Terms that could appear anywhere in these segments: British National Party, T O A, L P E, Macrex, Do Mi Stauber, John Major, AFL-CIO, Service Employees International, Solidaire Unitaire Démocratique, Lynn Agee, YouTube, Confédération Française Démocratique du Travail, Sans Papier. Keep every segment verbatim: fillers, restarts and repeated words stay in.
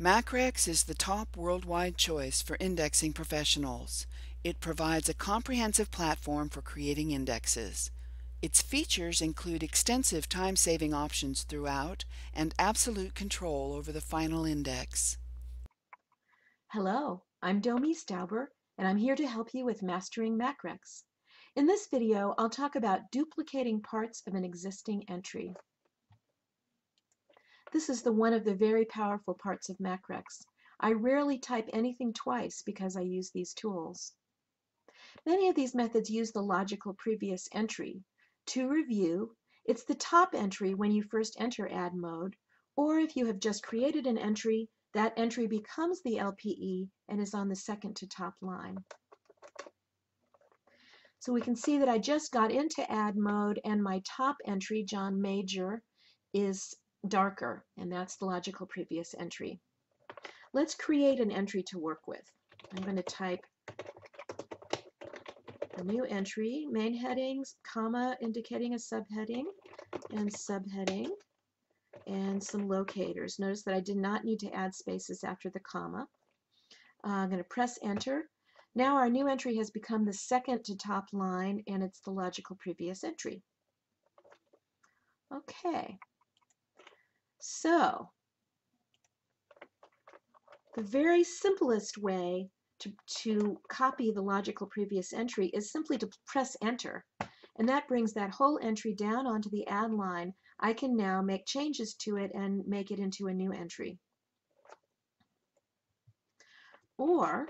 Macrex is the top worldwide choice for indexing professionals. It provides a comprehensive platform for creating indexes. Its features include extensive time-saving options throughout and absolute control over the final index. Hello, I'm Do Mi Stauber, and I'm here to help you with mastering Macrex. In this video, I'll talk about duplicating parts of an existing entry. This is the one of the very powerful parts of Macrex. I rarely type anything twice because I use these tools. Many of these methods use the logical previous entry. To review, it's the top entry when you first enter add mode, or if you have just created an entry, that entry becomes the L P E and is on the second to top line. So we can see that I just got into add mode and my top entry, John Major, is darker, and that's the logical previous entry. Let's create an entry to work with. I'm going to type a new entry, main headings, comma indicating a subheading, and subheading, and some locators. Notice that I did not need to add spaces after the comma. Uh, I'm going to press enter. Now our new entry has become the second to top line, and it's the logical previous entry. Okay, so the very simplest way To, to copy the logical previous entry is simply to press enter, and that brings that whole entry down onto the add line. I can now make changes to it and make it into a new entry. Or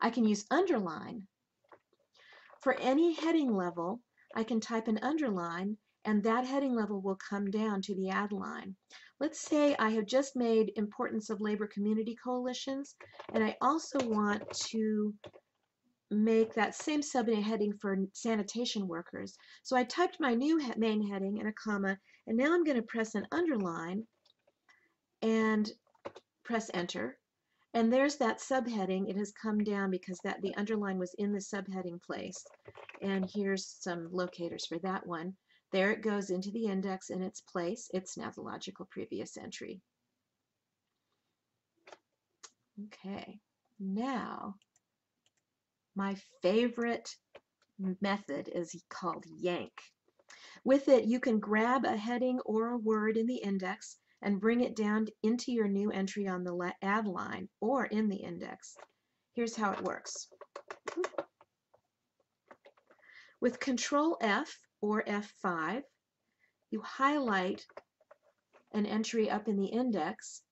I can use underline. For any heading level, I can type an underline, and that heading level will come down to the add line. Let's say I have just made importance of labor community coalitions, and I also want to make that same subheading for sanitation workers. So I typed my new he- main heading and a comma, and now I'm going to press an underline and press enter. And there's that subheading. It has come down because that the underline was in the subheading place. And here's some locators for that one. There it goes into the index in its place. It's now the logical previous entry. Okay, now my favorite method is called yank. With it, you can grab a heading or a word in the index and bring it down into your new entry on the add line or in the index. Here's how it works. With Control F, or F five, you highlight an entry up in the index.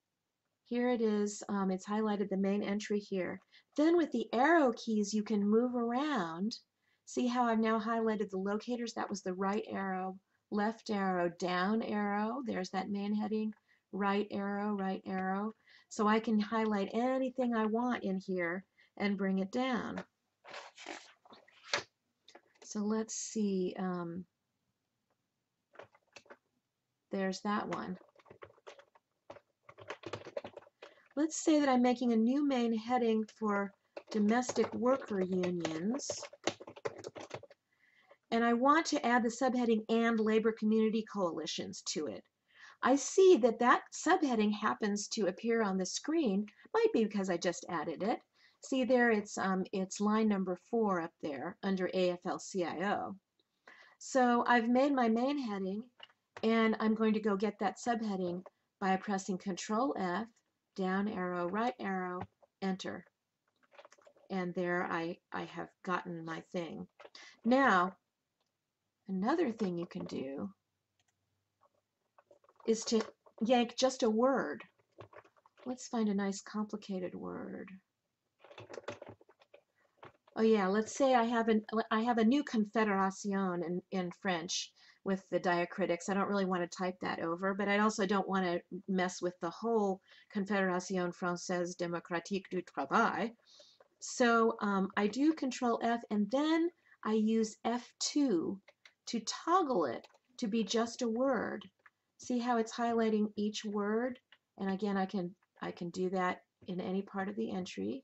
Here it is, um, it's highlighted the main entry here. Then with the arrow keys you can move around. See how I've now highlighted the locators? That was the right arrow, left arrow, down arrow. There's that main heading, right arrow, right arrow. So I can highlight anything I want in here and bring it down. So let's see, um, there's that one. Let's say that I'm making a new main heading for domestic worker unions, and I want to add the subheading and labor community coalitions to it. I see that that subheading happens to appear on the screen, might be because I just added it. See there, it's, um, it's line number four up there under A F L C I O. So I've made my main heading, and I'm going to go get that subheading by pressing Control F, down arrow, right arrow, enter. And there I, I have gotten my thing. Now, another thing you can do is to yank just a word. Let's find a nice complicated word. Oh yeah, let's say I have, an, I have a new Confédération in, in French with the diacritics. I don't really want to type that over, but I also don't want to mess with the whole Confédération Française Démocratique du Travail. So um, I do Control F, and then I use F two to toggle it to be just a word. See how it's highlighting each word? And again, I can, I can do that in any part of the entry.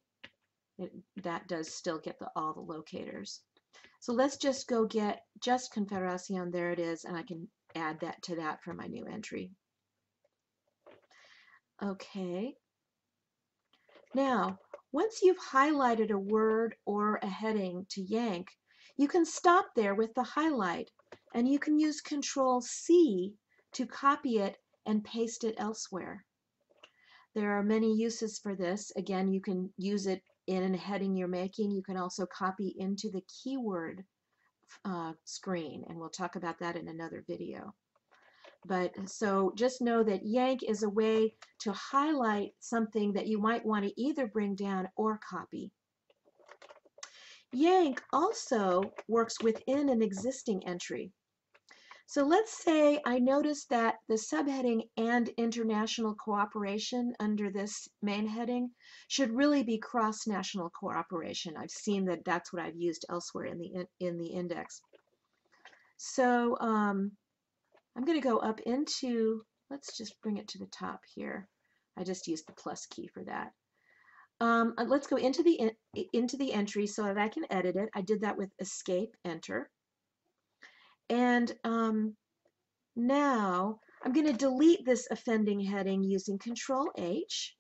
It, that does still get the, all the locators. So let's just go get just Confédération. There it is, and I can add that to that for my new entry. Okay. Now, once you've highlighted a word or a heading to yank, you can stop there with the highlight, and you can use control C to copy it and paste it elsewhere. There are many uses for this. Again, you can use it in a heading you're making. You can also copy into the keyword uh, screen, and we'll talk about that in another video. But so just know that yank is a way to highlight something that you might want to either bring down or copy. Yank also works within an existing entry. So let's say I noticed that the subheading and international cooperation under this main heading should really be cross-national cooperation. I've seen that that's what I've used elsewhere in the, in the index. So um, I'm going to go up into, let's just bring it to the top here. I just used the plus key for that. Um, let's go into the, in, into the entry so that I can edit it. I did that with escape, enter. And um, now I'm going to delete this offending heading using control H.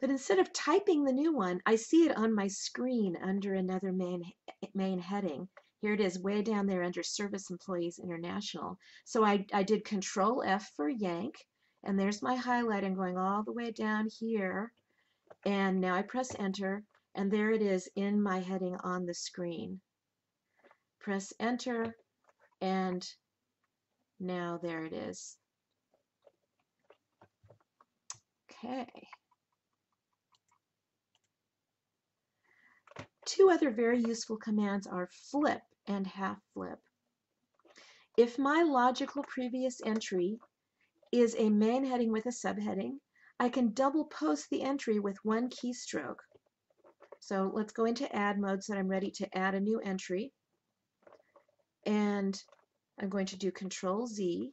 But instead of typing the new one, I see it on my screen under another main, main heading. Here it is way down there under Service Employees International. So I, I did control F for yank, and there's my highlight. I'm going all the way down here, and now I press enter, and there it is in my heading on the screen. Press enter, and now there it is. Okay. Two other very useful commands are flip and half flip. If my logical previous entry is a main heading with a subheading, I can double post the entry with one keystroke. So let's go into add mode so that I'm ready to add a new entry. And I'm going to do control Z,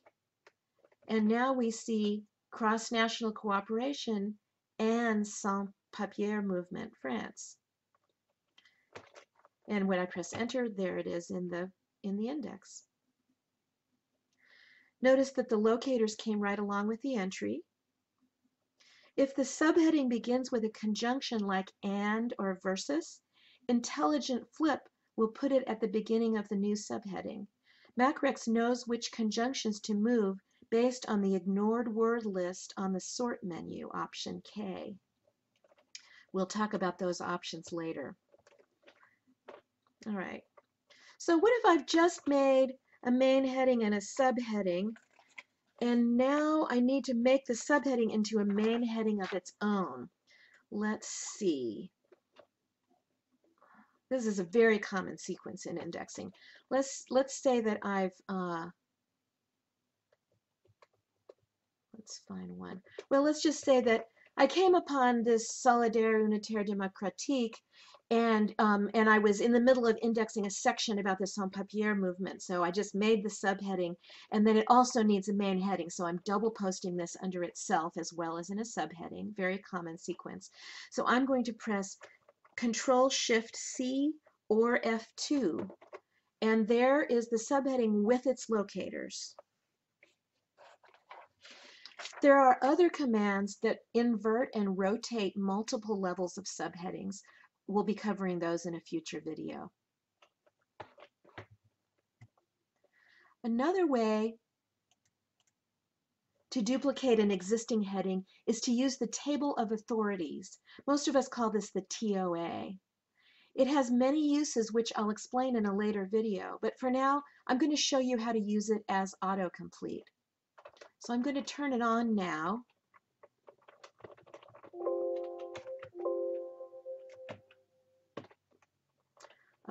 and now we see cross-national cooperation and Sans Papier movement, France. And when I press enter, there it is in the in the index. Notice that the locators came right along with the entry. If the subheading begins with a conjunction like and or versus, intelligent flip we'll put it at the beginning of the new subheading. Macrex knows which conjunctions to move based on the ignored word list on the sort menu, option K. We'll talk about those options later. All right. So what if I've just made a main heading and a subheading, and now I need to make the subheading into a main heading of its own? Let's see. This is a very common sequence in indexing. Let's let's say that I've uh, let's find one. Well, let's just say that I came upon this Solidaire Unitaire Démocratique, and um, and I was in the middle of indexing a section about the Sans Papier movement. So I just made the subheading, and then it also needs a main heading. So I'm double posting this under itself as well as in a subheading. Very common sequence. So I'm going to press control shift C or F two, and there is the subheading with its locators. There are other commands that invert and rotate multiple levels of subheadings. We'll be covering those in a future video. Another way to duplicate an existing heading is to use the table of authorities. Most of us call this the T O A. It has many uses, which I'll explain in a later video, but for now I'm going to show you how to use it as autocomplete. So I'm going to turn it on now.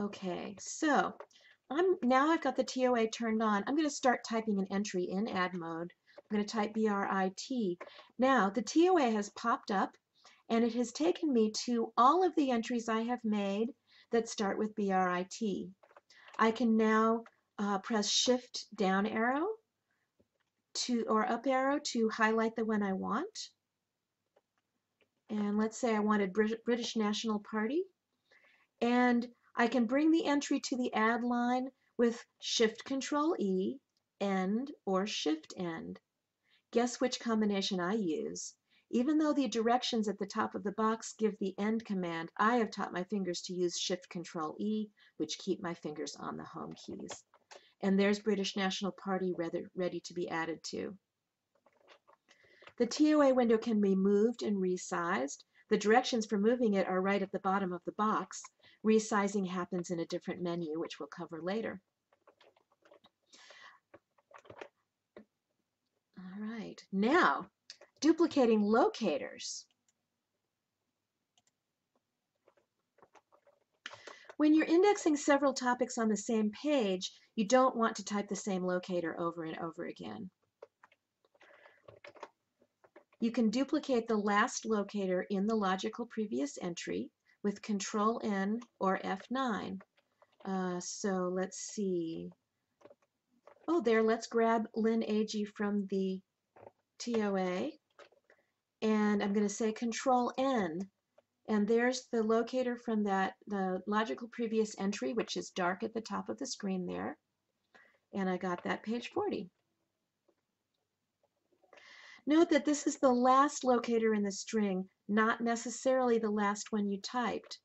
Okay, so I'm, now I've got the T O A turned on. I'm going to start typing an entry in add mode. I'm going to type B R I T. Now the T O A has popped up, and it has taken me to all of the entries I have made that start with B R I T. I can now uh, press shift down arrow to or up arrow to highlight the one I want. And let's say I wanted Brit- British National Party. And I can bring the entry to the add line with Shift Control E, End, or Shift End. Guess which combination I use? Even though the directions at the top of the box give the End command, I have taught my fingers to use Shift Control E, which keep my fingers on the home keys. And there's British National Party ready to be added to. The T O A window can be moved and resized. The directions for moving it are right at the bottom of the box. Resizing happens in a different menu, which we'll cover later. All right, now duplicating locators. When you're indexing several topics on the same page, you don't want to type the same locator over and over again. You can duplicate the last locator in the logical previous entry with Control N or F nine. Uh, so let's see. Oh, there, let's grab Lynn Agee from the T O A. And I'm going to say Control N. And there's the locator from that, the logical previous entry, which is dark at the top of the screen there. And I got that page forty. Note that this is the last locator in the string, not necessarily the last one you typed.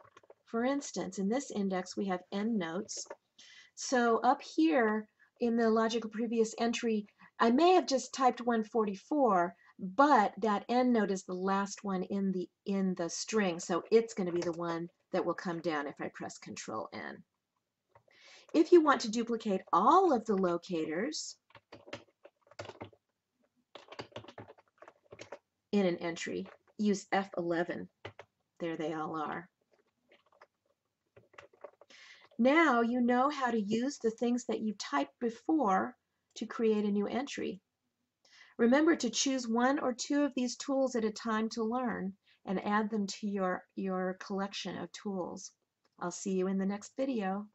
For instance, in this index, we have endnotes. So up here in the logical previous entry, I may have just typed one forty-four, but that endnote is the last one in the in the string, so it's going to be the one that will come down if I press Control N. If you want to duplicate all of the locators in an entry, use F eleven. There they all are. Now you know how to use the things that you typed before to create a new entry. Remember to choose one or two of these tools at a time to learn and add them to your, your collection of tools. I'll see you in the next video.